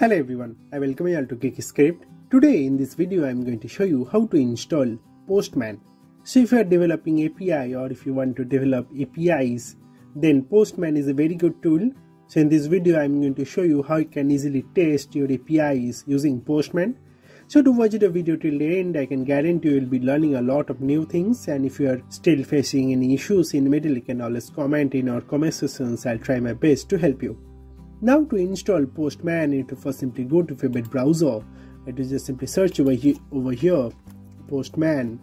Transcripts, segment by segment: Hello everyone, I welcome you all to Geeky Script. Today in this video I am going to show you how to install Postman. So if you are developing API or if you want to develop APIs, then Postman is a very good tool. So in this video I am going to show you how you can easily test your APIs using Postman. So to watch the video till the end, I can guarantee you will be learning a lot of new things, and if you are still facing any issues in the middle, you can always comment in our comment sections. I'll try my best to help you. Now to install Postman, you need to first simply go to favorite browser. It is just simply search over here Postman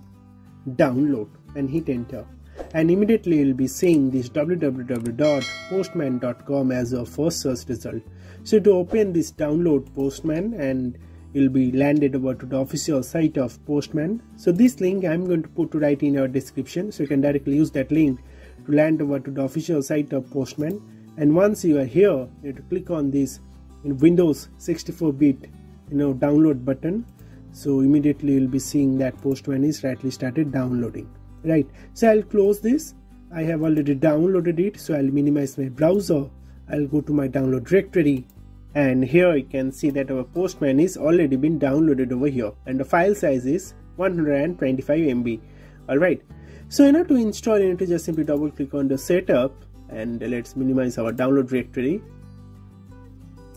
download and hit enter, and immediately you'll be seeing this www.postman.com as your first search result. So to open this download Postman, and you'll be landed over to the official site of Postman. So this link I'm going to put right in our description, so you can directly use that link to land over to the official site of Postman. And once you are here, you need to click on this Windows 64-bit download button. So immediately you'll be seeing that Postman is rightly started downloading. Right, so I'll close this. I have already downloaded it, so I'll minimize my browser. I'll go to my download directory, and here you can see that our Postman is already been downloaded over here, and the file size is 125 MB. Alright, so in order to install, you need to just simply double click on the setup, and let's minimize our download directory,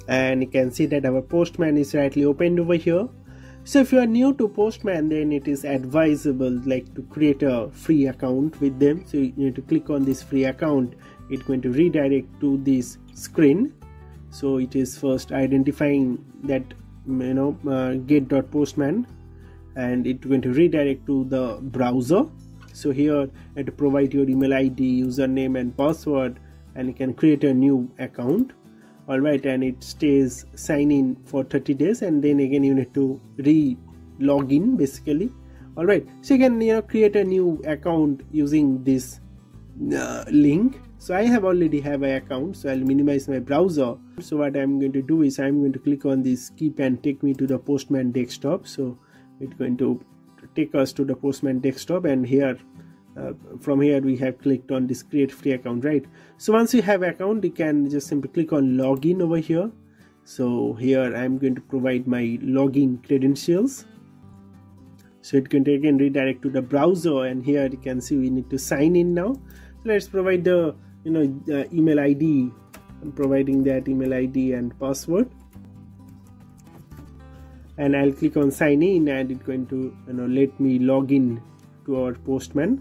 and you can see that our Postman is rightly opened over here. So if you are new to Postman, then it is advisable like to create a free account with them. So you need to click on this free account. It's going to redirect to this screen. So it is first identifying that get.postman, and it's going to redirect to the browser. So here to provide your email ID, username and password, and you can create a new account. Alright, and it stays sign in for 30 days, and then again you need to re-log in basically. Alright, so you can create a new account using this link. So I have already have an account, so I'll minimize my browser. So what I'm going to do is I'm going to click on this keep and take me to the Postman desktop. So it's going to take us to the Postman desktop, and here from here we have clicked on this create free account, right? So once you have account, you can just simply click on login over here. So here I'm going to provide my login credentials. So it can again redirect to the browser, and here you can see we need to sign in now. So let's provide the email ID. I'm providing that email ID and password, and I'll click on sign in, and it's going to let me log in to our Postman.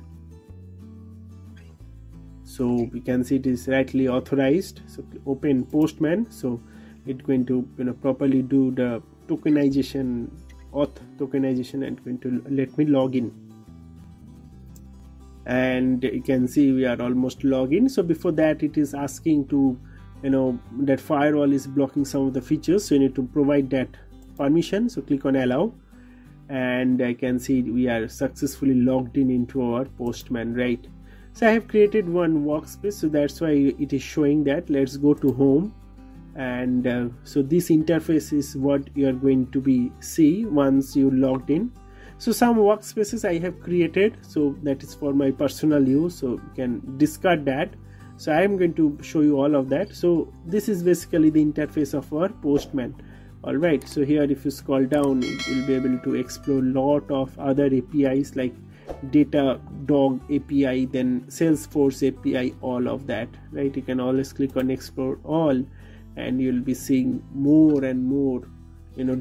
So we can see it is rightly authorized. So open Postman. So it's going to properly do the tokenization, auth tokenization, and going to let me log in. And you can see we are almost logged in. So before that, it is asking to that firewall is blocking some of the features, so you need to provide that permission. So click on allow, and I can see we are successfully logged in into our Postman, right? So I have created one workspace, so that's why it is showing that. Let's go to home, and so this interface is what you are going to be see once you logged in. So some workspaces I have created, so that is for my personal use, so you can discard that. So I am going to show you all of that. So this is basically the interface of our Postman. Alright, so here if you scroll down, you'll be able to explore a lot of other APIs like Datadog API, then Salesforce API, all of that, right? You can always click on explore all, and you'll be seeing more and more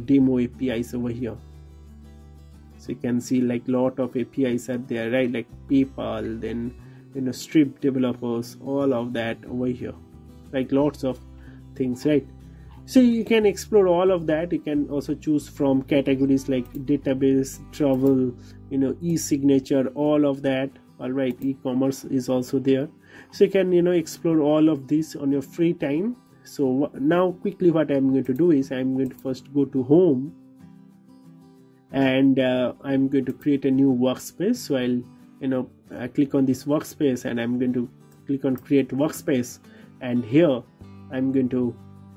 demo APIs over here. So you can see like lot of APIs are there, right? Like PayPal, then Stripe developers, all of that over here, like lots of things, right? So you can explore all of that. You can also choose from categories like database, travel, e-signature, all of that. All right, e-commerce is also there. So you can explore all of this on your free time. So now quickly what I'm going to do is I'm going to first go to home, and I'm going to create a new workspace. So I'll I click on this workspace, and I'm going to click on create workspace, and here I'm going to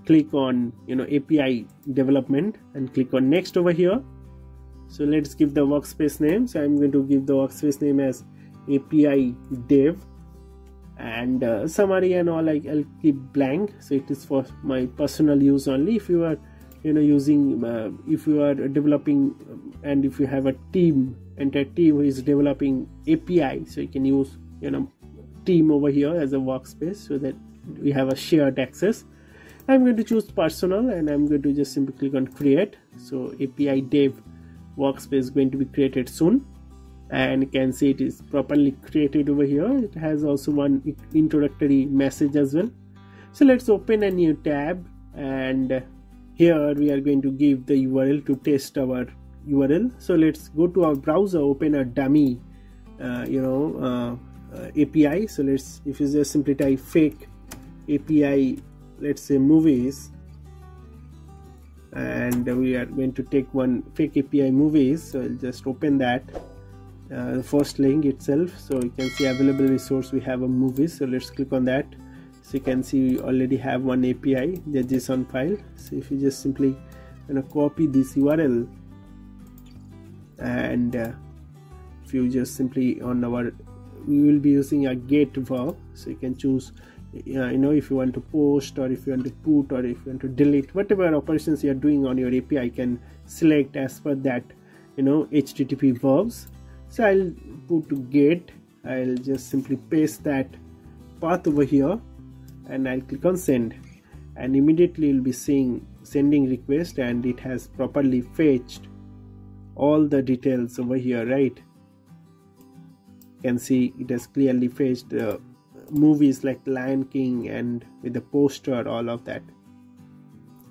click on API development and click on next over here. So let's give the workspace name. So I'm going to give the workspace name as API dev, and summary and all I'll keep blank. So it is for my personal use only. If you are you know, using if you are developing and if you have a team, entire team who is developing API, so you can use, you know, team over here as a workspace so that we have a shared access. I'm going to choose personal and I'm going to just simply click on create. So API dev workspace is going to be created soon, and you can see it is properly created over here. It has also one introductory message as well. So let's open a new tab, and here we are going to give the URL to test our URL. So let's go to our browser, open a dummy API. So let's, if you just simply type fake API, let's say movies, and we are going to take one fake API movies. So I'll just open that first link itself. So you can see available resource, we have a movies. So let's click on that. So you can see we already have one API, the JSON file. So if you just simply copy this URL, and if you just simply on our, we will be using a get verb. So you can choose, if you want to post, or if you want to put, or if you want to delete, whatever operations you are doing on your API, you can select as per that, HTTP verbs. So I'll put to get, I'll just simply paste that path over here, and I'll click on send, and immediately you'll be seeing sending request, and it has properly fetched all the details over here, right? You can see it has clearly fetched movies like Lion King and with the poster, all of that.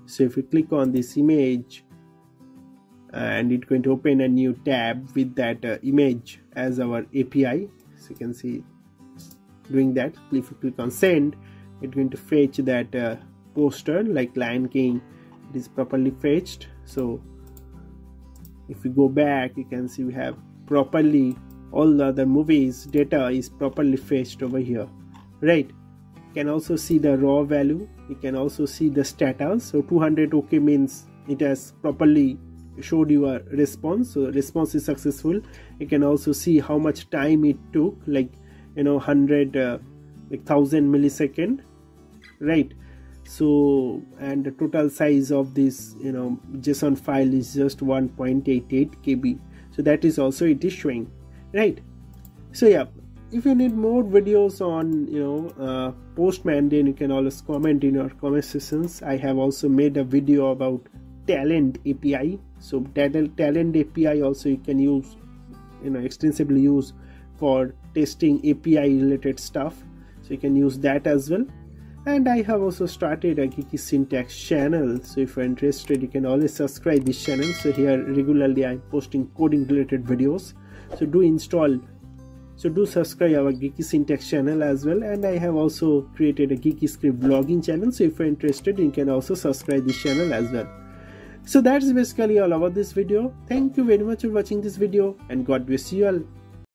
So if you click on this image, and it's going to open a new tab with that image as our API. So you can see doing that. If you click on send, it's going to fetch that poster like Lion King. It is properly fetched. So if you go back, you can see we have properly all the other movies data is properly fetched over here, right? You can also see the raw value, you can also see the status. So 200 OK means it has properly showed you a response, so response is successful. You can also see how much time it took, like 100 like 1000 millisecond, right? So, and the total size of this JSON file is just 1.88 KB, so that is also it is showing, right? So yeah, if you need more videos on Postman, then you can always comment in your comment sections. I have also made a video about talent API. So talent API also you can use, extensively use for testing API related stuff, so you can use that as well. And I have also started a Geeky Syntax channel, so if you're interested, you can always subscribe this channel. So here regularly I'm posting coding related videos, so do subscribe our Geeky Syntax channel as well. And I have also created a Geeky Script vlogging channel, so if you're interested, you can also subscribe this channel as well. So that's basically all about this video. Thank you very much for watching this video, and God bless you all.